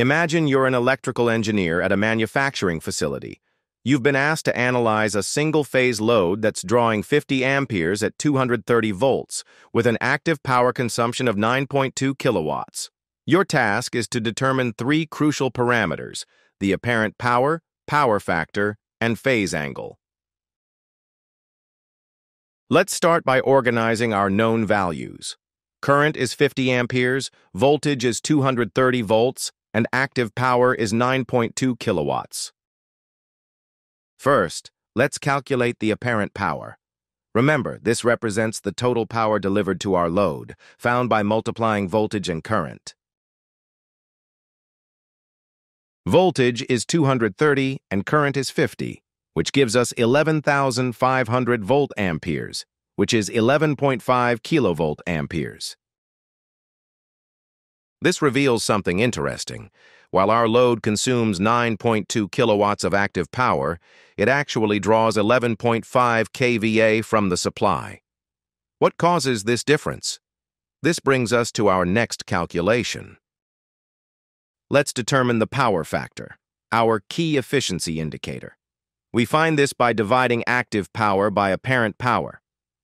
Imagine you're an electrical engineer at a manufacturing facility. You've been asked to analyze a single-phase load that's drawing 50 amperes at 230 volts, with an active power consumption of 9.2 kilowatts. Your task is to determine three crucial parameters: the apparent power, power factor, and phase angle. Let's start by organizing our known values. Current is 50 amperes, voltage is 230 volts, and active power is 9.2 kilowatts. First, let's calculate the apparent power. Remember, this represents the total power delivered to our load, found by multiplying voltage and current. Voltage is 230 and current is 50, which gives us 11,500 volt amperes, which is 11.5 kilovolt amperes. This reveals something interesting. While our load consumes 9.2 kilowatts of active power, it actually draws 11.5 kVA from the supply. What causes this difference? This brings us to our next calculation. Let's determine the power factor, our key efficiency indicator. We find this by dividing active power by apparent power.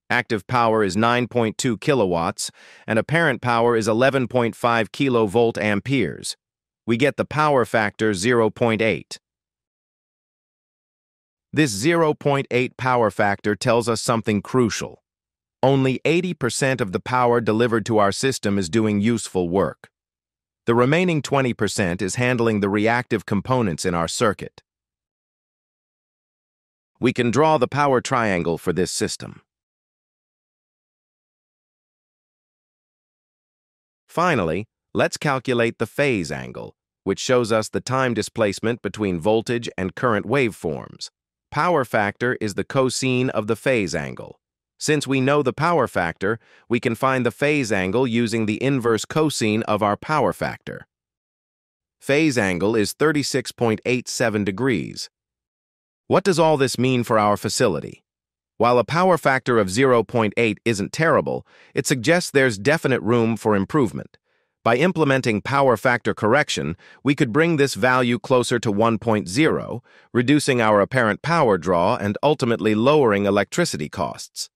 Active power is 9.2 kilowatts, and apparent power is 11.5 kilovolt amperes. We get the power factor 0.8. This 0.8 power factor tells us something crucial. Only 80% of the power delivered to our system is doing useful work. The remaining 20% is handling the reactive components in our circuit. We can draw the power triangle for this system. Finally, let's calculate the phase angle, which shows us the time displacement between voltage and current waveforms. Power factor is the cosine of the phase angle. Since we know the power factor, we can find the phase angle using the inverse cosine of our power factor. Phase angle is 36.87 degrees. What does all this mean for our facility? While a power factor of 0.8 isn't terrible, it suggests there's definite room for improvement. By implementing power factor correction, we could bring this value closer to 1.0, reducing our apparent power draw and ultimately lowering electricity costs.